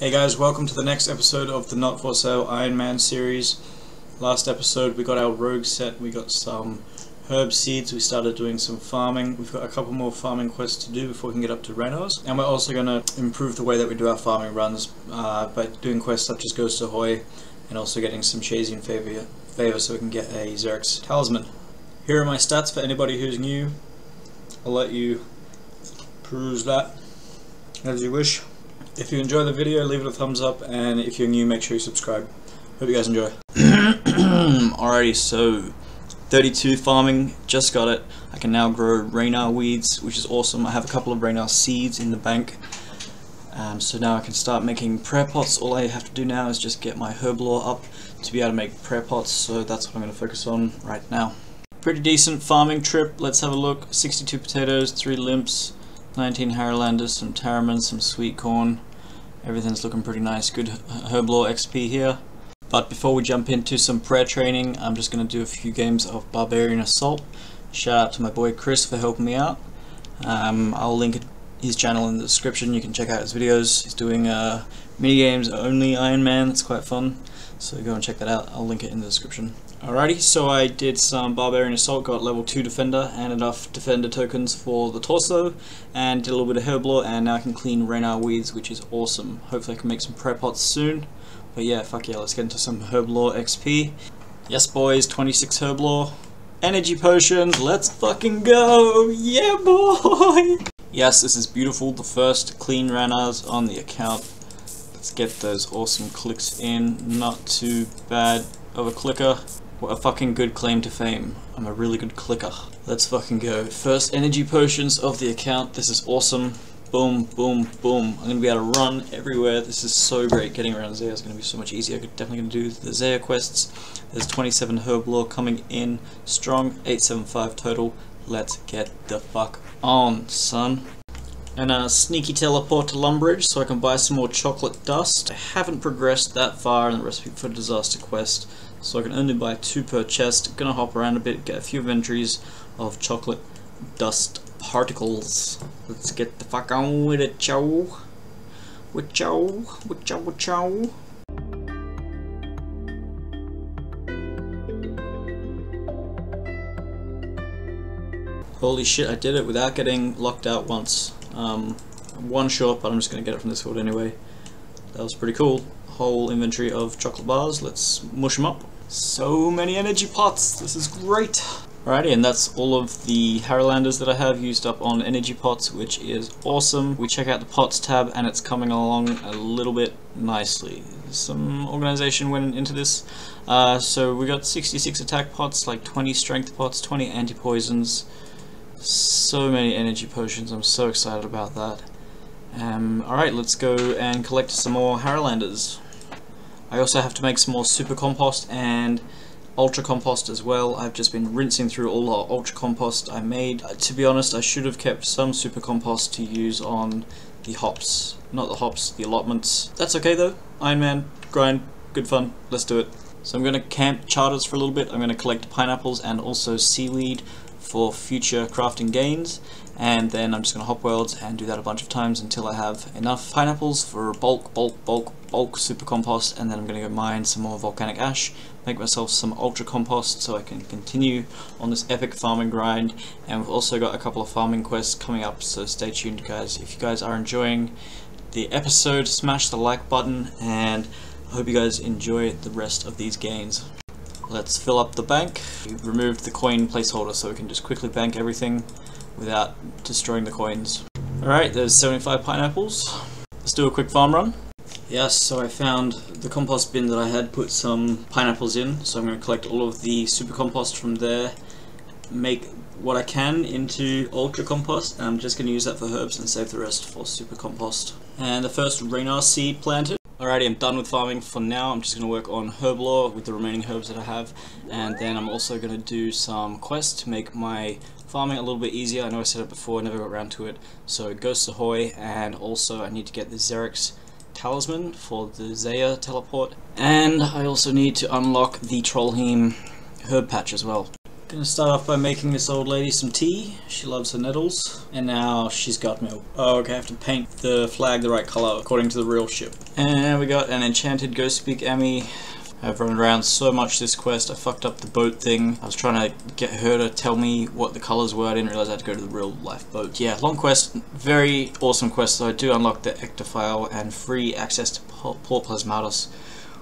Hey guys, welcome to the next episode of the Not For Sale Iron Man series. Last episode we got our rogue set, we got some herb seeds, we started doing some farming. We've got a couple more farming quests to do before we can get up to Ranars. And we're also going to improve the way that we do our farming runs by doing quests such as Ghost Ahoy and also getting some Shayzien favor so we can get a Xeric's Talisman. Here are my stats for anybody who's new. I'll let you peruse that as you wish. If you enjoy the video, leave it a thumbs up, and if you're new, make sure you subscribe. Hope you guys enjoy. Alrighty, so 32 farming, just got it. I can now grow Rainar weeds, which is awesome. I have a couple of Rainar seeds in the bank, so now I can start making prayer pots. All I have to do now is just get my herb lore up to be able to make prayer pots, so that's what I'm going to focus on right now. Pretty decent farming trip. Let's have a look. 62 potatoes, 3 limps, 19 Haralanders, some Tarromin, some sweet corn. Everything's looking pretty nice. Good herb lore XP here. But before we jump into some prayer training, I'm just going to do a few games of Barbarian Assault. Shout out to my boy Chris for helping me out. I'll link his channel in the description. You can check out his videos. He's doing mini games only Iron Man. It's quite fun. So go and check that out. I'll link it in the description. Alrighty, so I did some Barbarian Assault, got level 2 Defender and enough Defender tokens for the torso, and did a little bit of herb lore, and now I can clean Rainar weeds, which is awesome. Hopefully I can make some prayer pots soon, but yeah, fuck yeah, let's get into some herb lore XP. Yes boys, 26 herb lore. Energy potions, let's fucking go! Yeah boy! Yes, this is beautiful, the first clean Rainars on the account. Let's get those awesome clicks in, not too bad of a clicker. What a fucking good claim to fame. I'm a really good clicker. Let's fucking go. First energy potions of the account. This is awesome. Boom, boom, boom. I'm gonna be able to run everywhere. This is so great. Getting around Zaya is gonna be so much easier. I'm definitely gonna do the Zaya quests. There's 27 herb lore coming in strong. 875 total. Let's get the fuck on, son. And a sneaky teleport to Lumbridge so I can buy some more chocolate dust. I haven't progressed that far in the Recipe for a Disaster quest, so I can only buy 2 per chest. Gonna hop around a bit, get a few inventories of chocolate dust particles. Let's get the fuck on with it, chow. With chow. Holy shit, I did it without getting locked out once. One shot, but I'm just going to get it from this field anyway. That was pretty cool. Whole inventory of chocolate bars. Let's mush them up. So many energy pots. This is great. Alrighty, and that's all of the Harralanders that I have used up on energy pots, which is awesome. We check out the pots tab, and it's coming along a little bit nicely. Some organization went into this. So we got 66 attack pots, like 20 strength pots, 20 anti-poisons. So many energy potions, I'm so excited about that. Alright, let's go and collect some more Harralanders. I also have to make some more Super Compost and Ultra Compost as well. I've just been rinsing through all our Ultra Compost I made. To be honest, I should have kept some Super Compost to use on the hops. Not the hops, the allotments. That's okay though. Iron Man, grind, good fun, let's do it. So I'm going to camp charters for a little bit. I'm going to collect pineapples and also seaweed for future crafting gains, and then I'm just going to hop worlds and do that a bunch of times until I have enough pineapples for bulk super compost, and then I'm going to go mine some more volcanic ash, make myself some ultra compost so I can continue on this epic farming grind. And we've also got a couple of farming quests coming up, so stay tuned guys. If you guys are enjoying the episode, smash the like button, and I hope you guys enjoy the rest of these gains. Let's fill up the bank. We've removed the coin placeholder so we can just quickly bank everything without destroying the coins. Alright, there's 75 pineapples. Let's do a quick farm run. Yes, so I found the compost bin that I had put some pineapples in, so I'm going to collect all of the super compost from there, make what I can into ultra compost, and I'm just going to use that for herbs and save the rest for super compost. And the first Rainar seed planted. Alrighty, I'm done with farming for now. I'm just going to work on herb lore with the remaining herbs that I have, and then I'm also going to do some quests to make my farming a little bit easier. I know I said it before, I never got around to it. So Ghost Ahoy, and also I need to get the Xeric's Talisman for the Zaya teleport, and I also need to unlock the Trollheim herb patch as well. Gonna start off by making this old lady some tea. She loves her nettles. And now she's got milk. Oh, okay, I have to paint the flag the right color according to the real ship. And we got an enchanted Ghost Speak Emmy. I've run around so much this quest. I fucked up the boat thing. I was trying to get her to tell me what the colors were. I didn't realize I had to go to the real life boat. Yeah, long quest. Very awesome quest. So I do unlock the Ectophile and free access to Port Plasmatus,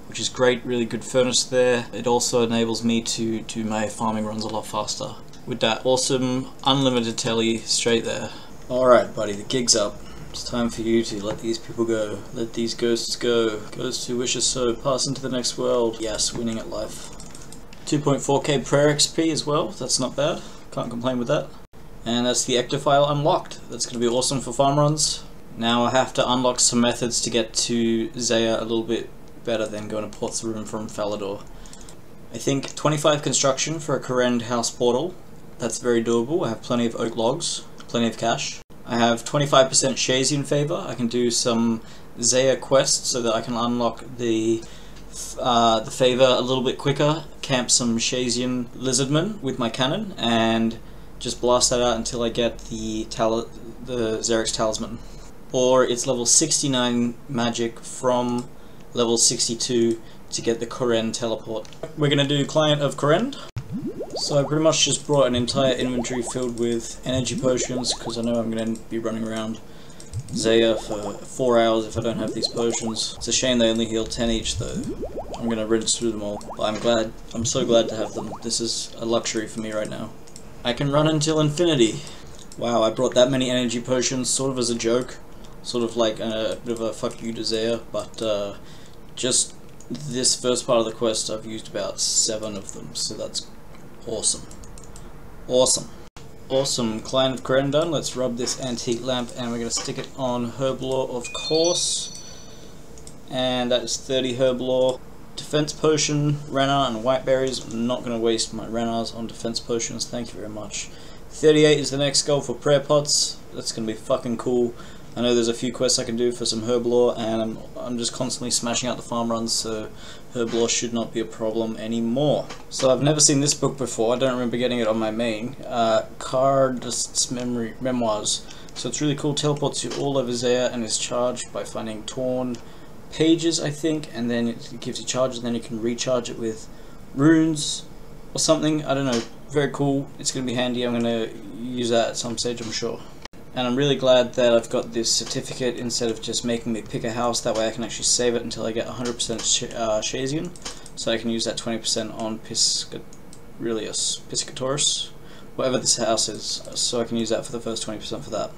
which is great. Really good furnace there. It also enables me to do my farming runs a lot faster. With that awesome unlimited telly straight there. Alright buddy, the gig's up. It's time for you to let these people go. Let these ghosts go. Ghosts who wish us so, pass into the next world. Yes, winning at life. 2.4k prayer XP as well. That's not bad. Can't complain with that. And that's the Ectophile unlocked. That's going to be awesome for farm runs. Now I have to unlock some methods to get to Zaya a little bit better than going to Port Sarim from Falador. I think 25 construction for a Kourend house portal. That's very doable. I have plenty of oak logs, plenty of cash. I have 25% Shayzien favor. I can do some Zaya quests so that I can unlock the favor a little bit quicker, camp some Shayzien lizardmen with my cannon, and just blast that out until I get the Xeric's Talisman. Or it's level 69 magic from level 62 to get the Kourend teleport. We're going to do Client of Kourend. So I pretty much just brought an entire inventory filled with energy potions because I know I'm going to be running around Zaya for 4 hours if I don't have these potions. It's a shame they only heal 10 each though. I'm going to rinse through them all, but I'm so glad to have them. This is a luxury for me right now. I can run until infinity. Wow, I brought that many energy potions sort of as a joke. Sort of like a bit of a fuck you to Zaya, but just this first part of the quest I've used about 7 of them, so that's awesome. Awesome. Client of Kourend done. Let's rub this antique lamp and we're going to stick it on herb lore, of course. And that is 30 herb lore. Defense potion, Rainar and whiteberries. I'm not going to waste my Rainars on defense potions. Thank you very much. 38 is the next goal for prayer pots. That's going to be fucking cool. I know there's a few quests I can do for some herb lore, and I'm just constantly smashing out the farm runs, so herb lore should not be a problem anymore. So I've never seen this book before. I don't remember getting it on my main. Cardist's Memoirs. So it's really cool. Teleports you all over Zaya and is charged by finding torn pages, I think, and then it gives you charge, and then you can recharge it with runes or something. I don't know. Very cool. It's going to be handy. I'm going to use that at some stage, I'm sure. And I'm really glad that I've got this certificate instead of just making me pick a house. That way I can actually save it until I get 100% Shayzien. So I can use that 20% on Piscatorus, whatever this house is. So I can use that for the first 20% for that.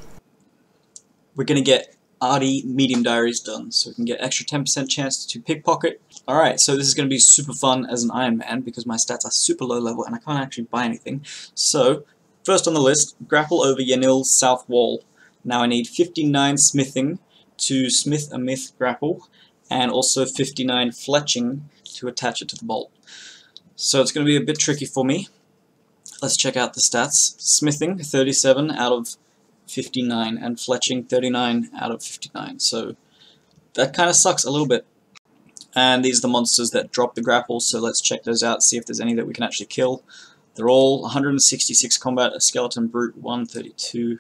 We're going to get Arty medium diaries done, so we can get extra 10% chance to pickpocket. Alright, so this is going to be super fun as an Iron Man because my stats are super low level and I can't actually buy anything. So first on the list, grapple over Yenil's south wall. Now I need 59 smithing to smith a myth grapple, and also 59 fletching to attach it to the bolt. So it's going to be a bit tricky for me. Let's check out the stats. Smithing, 37 out of 59, and fletching, 39 out of 59. So that kind of sucks a little bit. And these are the monsters that drop the grapple, so let's check those out, see if there's any that we can actually kill. They're all 166 combat, a skeleton brute, 132.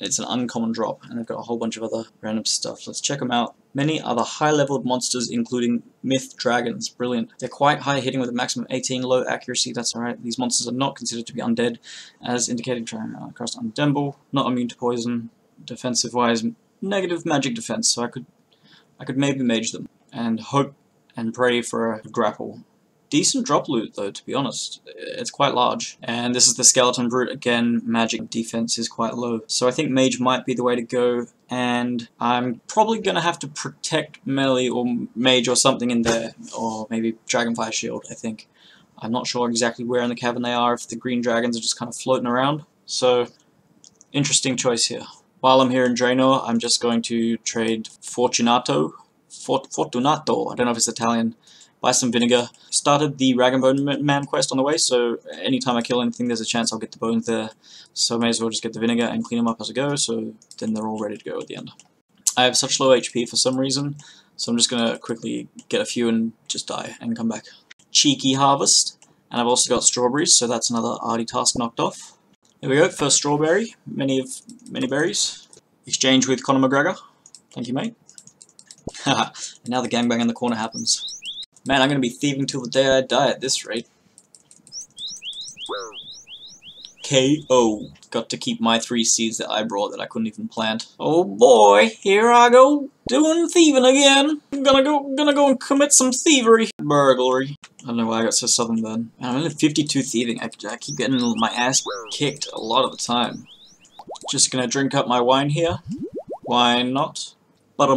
It's an uncommon drop, and they've got a whole bunch of other random stuff. Let's check them out. Many other high-leveled monsters, including Myth Dragons. Brilliant. They're quite high hitting with a maximum 18, low accuracy. That's alright. These monsters are not considered to be undead, as indicated across Undemble. Not immune to poison. Defensive-wise, negative magic defense. So I could maybe mage them and hope and pray for a grapple. Decent drop loot though, to be honest. It's quite large. And this is the skeleton brute again. Magic defense is quite low, so I think mage might be the way to go, and I'm probably gonna have to protect melee or mage or something in there, or maybe dragonfire shield. I think I'm not sure exactly where in the cavern they are, if the green dragons are just kind of floating around. So interesting choice here. While I'm here in Draenor, I'm just going to trade Fortunato, I don't know if it's Italian. Buy some vinegar. Started the Rag and Bone Man quest on the way, so anytime I kill anything there's a chance I'll get the bones there, so I may as well just get the vinegar and clean them up as I go, so then they're all ready to go at the end. I have such low HP for some reason, so I'm just going to quickly get a few and just die and come back. Cheeky harvest, And I've also got strawberries, so that's another arty task knocked off. There we go, first strawberry, many berries. Exchange with Conor McGregor. Thank you, mate. Haha, and now the gangbang in the corner happens. Man, I'm gonna be thieving till the day I die at this rate. K.O. Got to keep my 3 seeds that I brought that I couldn't even plant. Oh boy, here I go, doing thieving again. I'm gonna go and commit some thievery. Burglary. I don't know why I got so southern then. I'm only 52 thieving, I keep getting my ass kicked a lot of the time. Just gonna drink up my wine here. Why not? But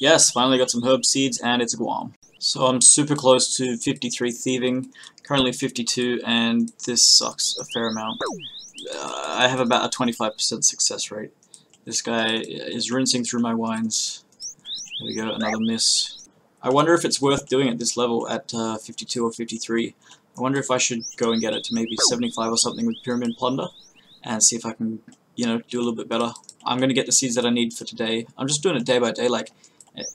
yes, finally got some herb seeds and it's Guam. So I'm super close to 53 thieving, currently 52, and this sucks a fair amount. I have about a 25% success rate. This guy is rinsing through my wines. There we go, another miss. I wonder if it's worth doing at this level at 52 or 53. I wonder if I should go and get it to maybe 75 or something with Pyramid Plunder, and see if I can, you know, do a little bit better. I'm going to get the seeds that I need for today. I'm just doing it day by day, like,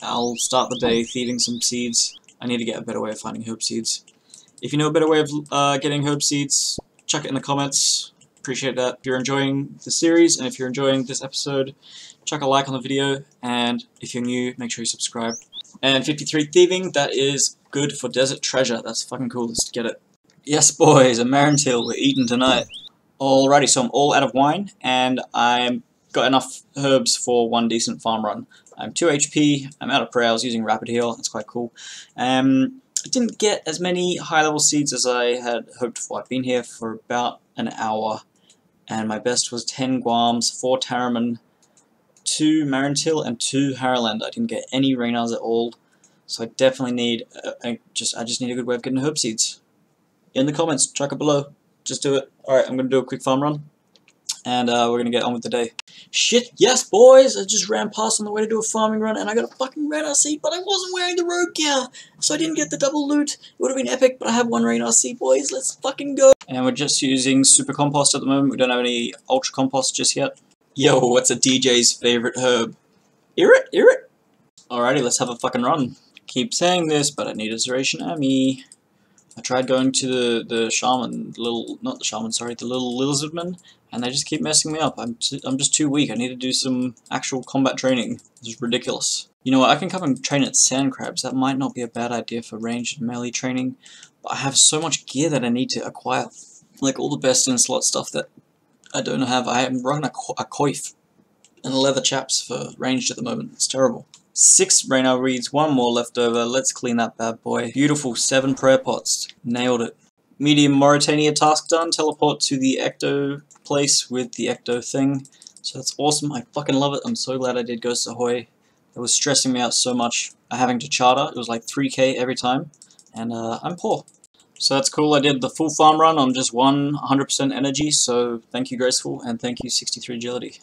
I'll start the day thieving some seeds. I need to get a better way of finding herb seeds. If you know a better way of getting herb seeds, chuck it in the comments. Appreciate that. If you're enjoying the series and if you're enjoying this episode, chuck a like on the video, and if you're new, make sure you subscribe. And 53 thieving, that is good for desert treasure. That's fucking cool. Let's get it. Yes boys, a Marrentill, we're eating tonight. Alrighty, so I'm all out of wine and I've got enough herbs for one decent farm run. I'm 2 HP, I'm out of prayer, I was using rapid heal, that's quite cool. I didn't get as many high level seeds as I had hoped for. I've been here for about an hour, and my best was 10 Guams, 4 Tarromin, 2 Marrentill, and 2 Haraland. I didn't get any Rainars at all, so I definitely need, I just need a good way of getting herb seeds. In the comments, chuck it below, just do it. Alright, I'm going to do a quick farm run, and we're gonna get on with the day. Shit, yes boys, I just ran past on the way to do a farming run and I got a fucking Rainar seed, but I wasn't wearing the rogue gear, so I didn't get the double loot. It would have been epic, but I have one Rainar seed, boys, let's fucking go. And we're just using super compost at the moment, we don't have any ultra compost just yet. Yo, what's a DJ's favourite herb? Irrit, irrit. Alrighty, let's have a fucking run. Keep saying this, but I need a Zoration Ami. I tried going to the shaman, the little lizardman, and they just keep messing me up. I'm just too weak. I need to do some actual combat training. This is ridiculous. You know what, I can come and train at Sand Crabs. That might not be a bad idea for ranged and melee training, but I have so much gear that I need to acquire. Like all the best in slot stuff that I don't have. I am running a coif and leather chaps for ranged at the moment. It's terrible. 6 Rainar reeds, 1 more left over, let's clean that bad boy. Beautiful, 7 prayer pots, nailed it. Medium Mauritania task done, teleport to the Ecto place with the Ecto thing. So that's awesome, I fucking love it, I'm so glad I did Ghost Ahoy. That was stressing me out so much, having to charter, it was like 3k every time, and I'm poor. So that's cool, I did the full farm run on just 100% energy, so thank you Graceful, and thank you 63 Agility.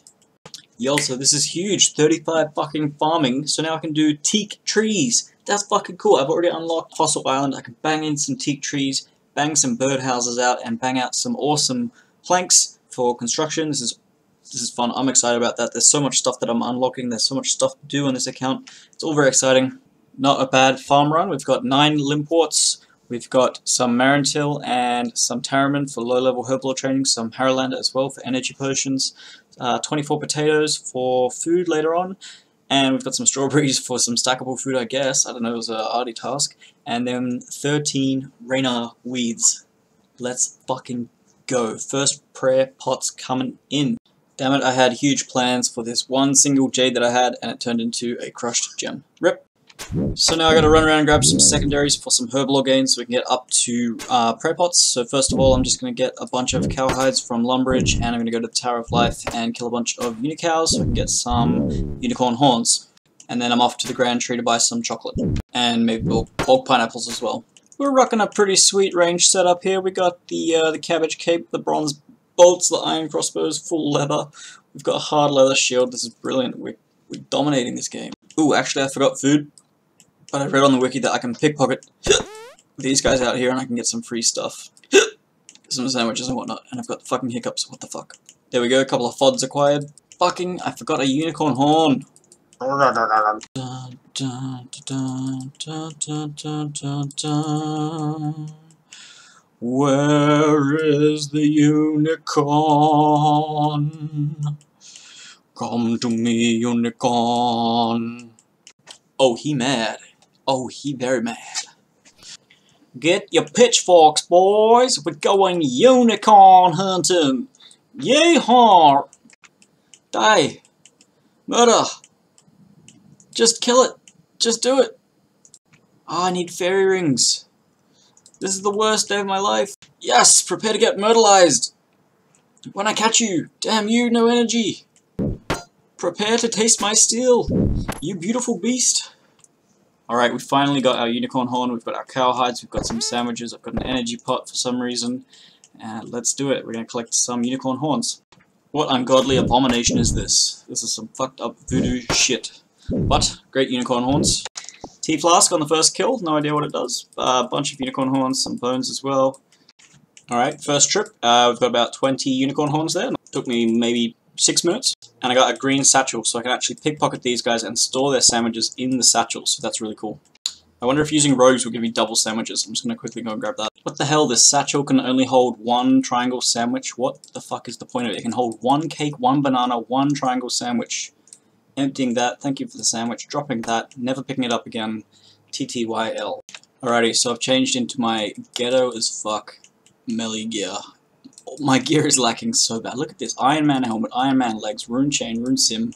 Yo, so this is huge, 35 fucking farming, so now I can do teak trees. That's fucking cool. I've already unlocked Fossil Island, I can bang in some teak trees, bang some birdhouses out, and bang out some awesome planks for construction. This is fun, I'm excited about that. There's so much stuff that I'm unlocking, there's so much stuff to do on this account. It's all very exciting. Not a bad farm run, we've got 9 limpworts, we've got some Marrentill and some Tarromin for low-level herblore training, some Harraland as well for energy potions, 24 potatoes for food later on, and we've got some strawberries for some stackable food, I guess. I don't know, it was an arty task. And then 13 Rainar weeds. Let's fucking go. First prayer pot's coming in. Damn it, I had huge plans for this one single jade that I had, and it turned into a crushed gem. Rip. So now I gotta run around and grab some secondaries for some herblore gains so we can get up to prayer pots. So first of all, I'm just gonna get a bunch of cowhides from Lumbridge, and I'm gonna go to the Tower of Life and kill a bunch of unicows so we can get some unicorn horns. And then I'm off to the Grand Tree to buy some chocolate. And maybe bulk pineapples as well. We're rocking a pretty sweet range setup here. We got the cabbage cape, the bronze bolts, the iron crossbows, full leather. We've got a hard leather shield. This is brilliant. We're dominating this game. Ooh, actually I forgot food. But I read on the wiki that I can pickpocket these guys out here and I can get some free stuff. Some sandwiches and whatnot, and I've got fucking hiccups, what the fuck. There we go, a couple of fods acquired. Fucking, I forgot a unicorn horn. Where is the unicorn? Come to me, unicorn. Oh, he mad. Oh, he very mad. Get your pitchforks, boys. We're going unicorn hunting. Yeehaw! Die. Murder. Just kill it. Just do it. Oh, I need fairy rings. This is the worst day of my life. Yes, prepare to get myrtleized. When I catch you, damn you, no energy. Prepare to taste my steel, you beautiful beast. Alright, we finally got our unicorn horn, we've got our cow hides, we've got some sandwiches, I've got an energy pot for some reason. And let's do it, we're gonna collect some unicorn horns. What ungodly abomination is this? This is some fucked up voodoo shit. But, great unicorn horns. Tea flask on the first kill, no idea what it does. A bunch of unicorn horns, some bones as well. Alright, first trip, we've got about 20 unicorn horns there. It took me maybe 6 minutes. And I got a green satchel, so I can actually pickpocket these guys and store their sandwiches in the satchel, so that's really cool. I wonder if using rogues will give me double sandwiches. I'm just gonna quickly go and grab that. What the hell, this satchel can only hold one triangle sandwich? What the fuck is the point of it? It can hold one cake, one banana, one triangle sandwich. Emptying that, thank you for the sandwich, dropping that, never picking it up again, TTYL. Alrighty, so I've changed into my ghetto as fuck melee gear. My gear is lacking so bad. Look at this. Iron Man helmet, Iron Man legs, rune chain, rune sim,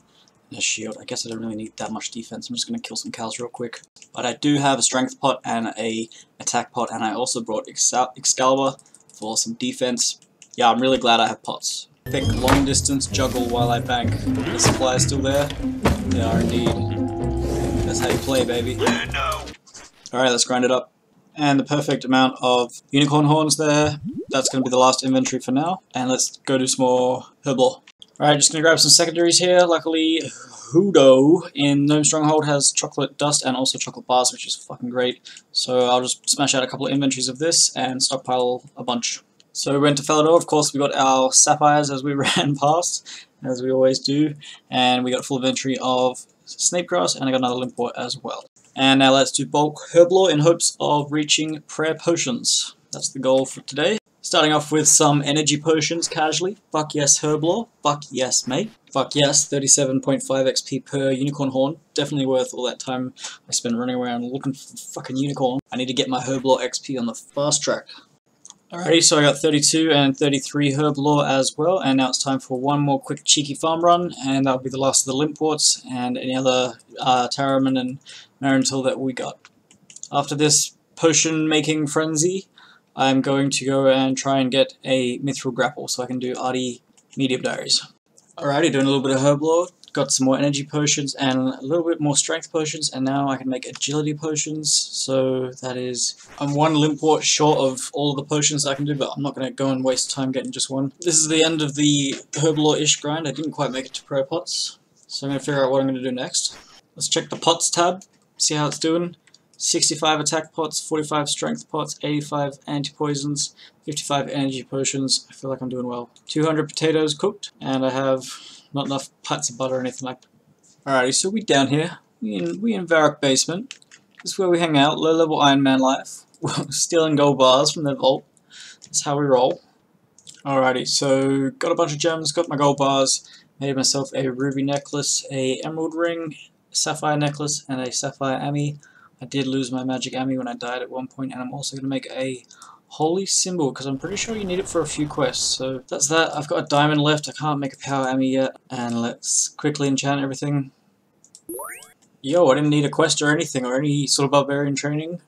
and a shield. I guess I don't really need that much defense. I'm just going to kill some cows real quick. But I do have a strength pot and a attack pot, and I also brought Excalibur for some defense. Yeah, I'm really glad I have pots. Pick long distance, juggle while I bank. The supply is still there. They are indeed. That's how you play, baby. Alright, let's grind it up. And the perfect amount of unicorn horns there. That's going to be the last inventory for now. And let's go do some more herblore. Alright, just going to grab some secondaries here. Luckily, Hudo in Gnome Stronghold has chocolate dust and also chocolate bars, which is fucking great. So I'll just smash out a couple of inventories of this and stockpile a bunch. So we went to Felidor, of course we got our sapphires as we ran past, as we always do. And we got full inventory of Snapegrass, and I got another limpwort as well. And now let's do bulk herblore in hopes of reaching prayer potions. That's the goal for today. Starting off with some energy potions casually. Fuck yes herblore. Fuck yes mate. Fuck yes, 37.5 XP per unicorn horn. Definitely worth all that time I spent running around looking for the fucking unicorn. I need to get my herblore XP on the fast track. Alrighty, so I got 32 and 33 herblore as well, and now it's time for one more quick cheeky farm run, and that'll be the last of the limpworts and any other Tarromin and Marrentill that we got. After this potion making frenzy, I'm going to go and try and get a mithril grapple so I can do arty medium diaries. Alrighty, doing a little bit of herblore, got some more energy potions and a little bit more strength potions, and now I can make agility potions, so that is... I'm one limpwort short of all of the potions I can do, but I'm not going to go and waste time getting just one. This is the end of the herblore-ish grind. I didn't quite make it to prayer pots, so I'm going to figure out what I'm going to do next. Let's check the pots tab, see how it's doing. 65 attack pots, 45 strength pots, 85 anti-poisons, 55 energy potions. I feel like I'm doing well. 200 potatoes cooked, and I have... not enough pats of butter or anything like that. Alrighty, so we down here. We in Varric basement. This is where we hang out. Low-level Iron Man life. Stealing gold bars from the vault. That's how we roll. Alrighty, so got a bunch of gems, got my gold bars, made myself a ruby necklace, a emerald ring, a sapphire necklace, and a sapphire ami. I did lose my magic ami when I died at one point, and I'm also going to make a holy symbol, because I'm pretty sure you need it for a few quests, so that's that. I've got a diamond left, I can't make a power ami yet, and let's quickly enchant everything. Yo, I didn't need a quest or anything, or any sort of barbarian training,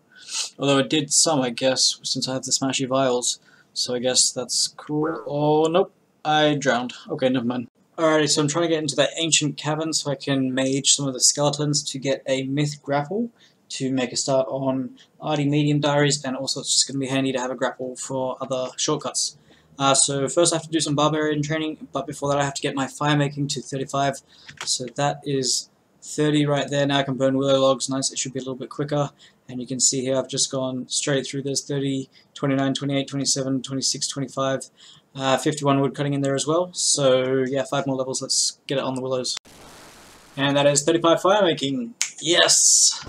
although I did some, I guess, since I have the smashy vials, so I guess that's cool. Oh, nope, I drowned. Okay, never mind. Alrighty, so I'm trying to get into that ancient cavern so I can mage some of the skeletons to get a myth grapple, to make a start on arty medium diaries, and also it's just going to be handy to have a grapple for other shortcuts. So first I have to do some barbarian training, but before that I have to get my fire making to 35, so that is 30 right there. Now I can burn willow logs, nice, it should be a little bit quicker, and you can see here I've just gone straight through. There's 30, 29, 28, 27, 26, 25, 51 wood cutting in there as well, so yeah, 5 more levels, let's get it on the willows. And that is 35 fire making. Yes!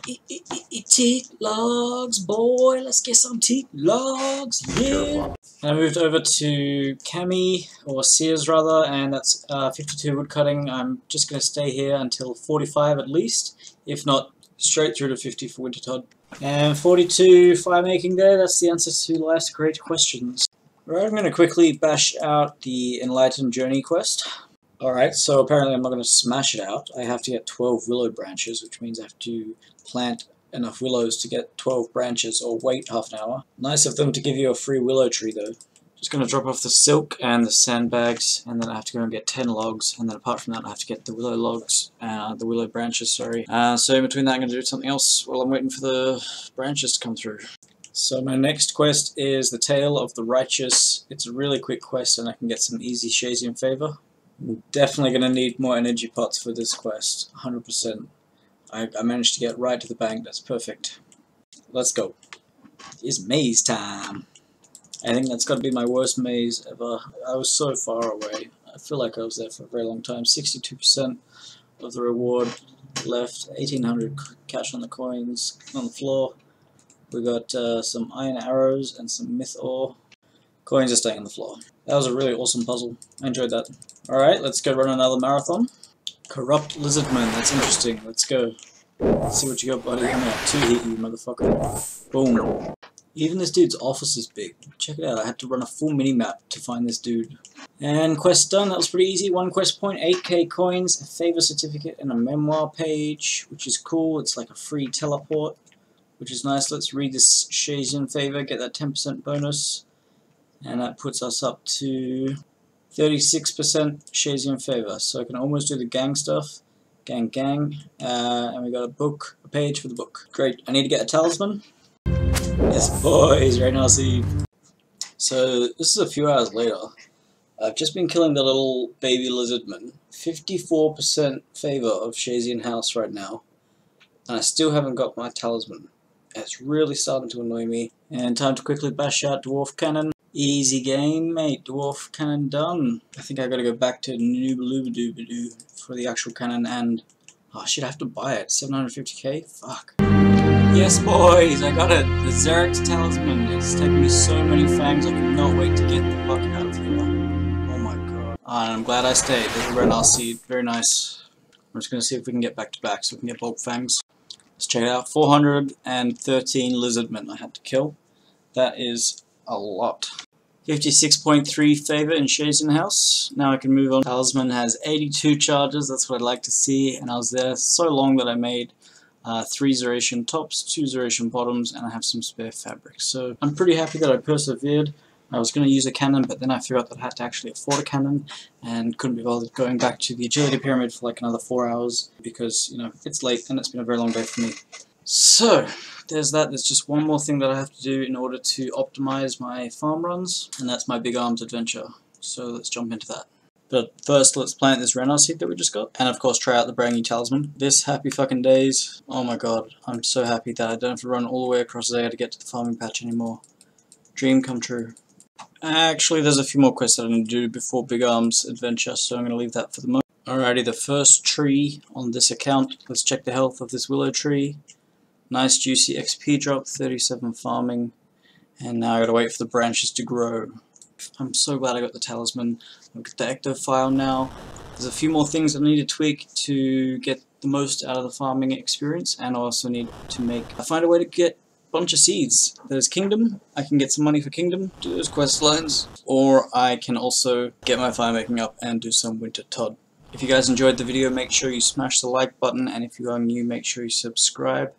teak logs, boy. Let's get some teak logs, yeah. I moved over to Cami, or Sears rather, and that's 52 woodcutting. I'm just going to stay here until 45 at least, if not straight through to 50 for Winter Todd. And 42 fire making there, that's the answer to life's great questions. Alright, I'm going to quickly bash out the Enlightened Journey quest. Alright, so apparently I'm not going to smash it out. I have to get 12 willow branches, which means I have to plant enough willows to get 12 branches, or wait half an hour. Nice of them to give you a free willow tree though. Just going to drop off the silk and the sandbags, and then I have to go and get 10 logs, and then apart from that I have to get the willow logs, the willow branches, sorry. So in between that I'm going to do something else while I'm waiting for the branches to come through. So my next quest is the Tale of the Righteous. It's a really quick quest and I can get some easy Shayzien favour. I'm definitely going to need more energy pots for this quest, 100%. I managed to get right to the bank, that's perfect. Let's go. It's maze time. I think that's got to be my worst maze ever. I was so far away. I feel like I was there for a very long time. 62% of the reward left, 1800 cash on the coins on the floor. We got some iron arrows and some myth ore. Coins are staying on the floor. That was a really awesome puzzle. I enjoyed that. Alright, let's go run another marathon. Corrupt Lizardman, that's interesting. Let's go. Let's see what you got, buddy. I'm gonna have 2 hit you, motherfucker. Boom. Even this dude's office is big. Check it out, I had to run a full mini-map to find this dude. And quest done, that was pretty easy. 1 quest point, 8k coins, a favor certificate, and a memoir page, which is cool. It's like a free teleport, which is nice. Let's read this Shayzien favor, get that 10% bonus, and that puts us up to 36% Shayzien favor. So I can almost do the gang stuff, gang, and we got a book, a page for the book. Great, I need to get a talisman. Yes boys, Rainar. So this is a few hours later. I've just been killing the little baby lizardman. 54% favor of Shayzien house right now, and I still haven't got my talisman. It's really starting to annoy me. And time to quickly bash out Dwarf Cannon. Easy game, mate. Dwarf Cannon done. I think I gotta go back to Noobaloobadoobadoo for the actual cannon and... oh shit, I have to buy it. 750k? Fuck. Yes, boys! I got it! The Xeric's Talisman. It's taken me so many fangs, I cannot wait to get the fuck out of here. Oh my god. And I'm glad I stayed. There's a Ranars seed. Very nice. I'm just gonna see if we can get back to back so we can get bulk fangs. Let's check it out. 413 lizardmen I had to kill. That is a lot. 56.3 favor in Shayzien house. Now I can move on. Talisman has 82 charges. That's what I'd like to see. And I was there so long that I made 3 Zoration tops, 2 Zoration bottoms, and I have some spare fabric. So I'm pretty happy that I persevered. I was going to use a cannon, but then I figured out that I had to actually afford a cannon and couldn't be bothered going back to the agility pyramid for like another 4 hours because, you know, it's late and it's been a very long day for me. So there's that. There's just one more thing that I have to do in order to optimize my farm runs, and that's my Big Arms adventure. So let's jump into that. But first, let's plant this Rainar seed that we just got, and of course try out the brand new talisman. This happy fucking days. Oh my god, I'm so happy that I don't have to run all the way across Zaya to get to the farming patch anymore. Dream come true. Actually, there's a few more quests that I need to do before Big Arms adventure, so I'm going to leave that for the moment. Alrighty, the first tree on this account. Let's check the health of this willow tree. Nice juicy XP drop, 37 farming, and now I gotta wait for the branches to grow. I'm so glad I got the talisman. I've got the Ectophile now. There's a few more things I need to tweak to get the most out of the farming experience, and I also need to find a way to get a bunch of seeds. There's Kingdom, I can get some money for Kingdom, do those quest lines, or I can also get my fire making up and do some Winter Todd. If you guys enjoyed the video, make sure you smash the like button, and if you are new, make sure you subscribe.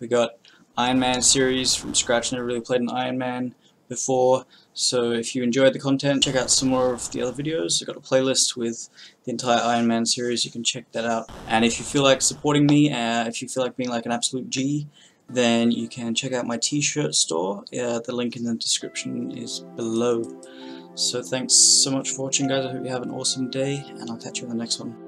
We got Iron Man series from scratch, never really played an Iron Man before. So if you enjoyed the content, check out some more of the other videos. I've got a playlist with the entire Iron Man series, you can check that out. And if you feel like supporting me, if you feel like being like an absolute G, then you can check out my t-shirt store. The link in the description is below. So thanks so much for watching, guys. I hope you have an awesome day, and I'll catch you in the next one.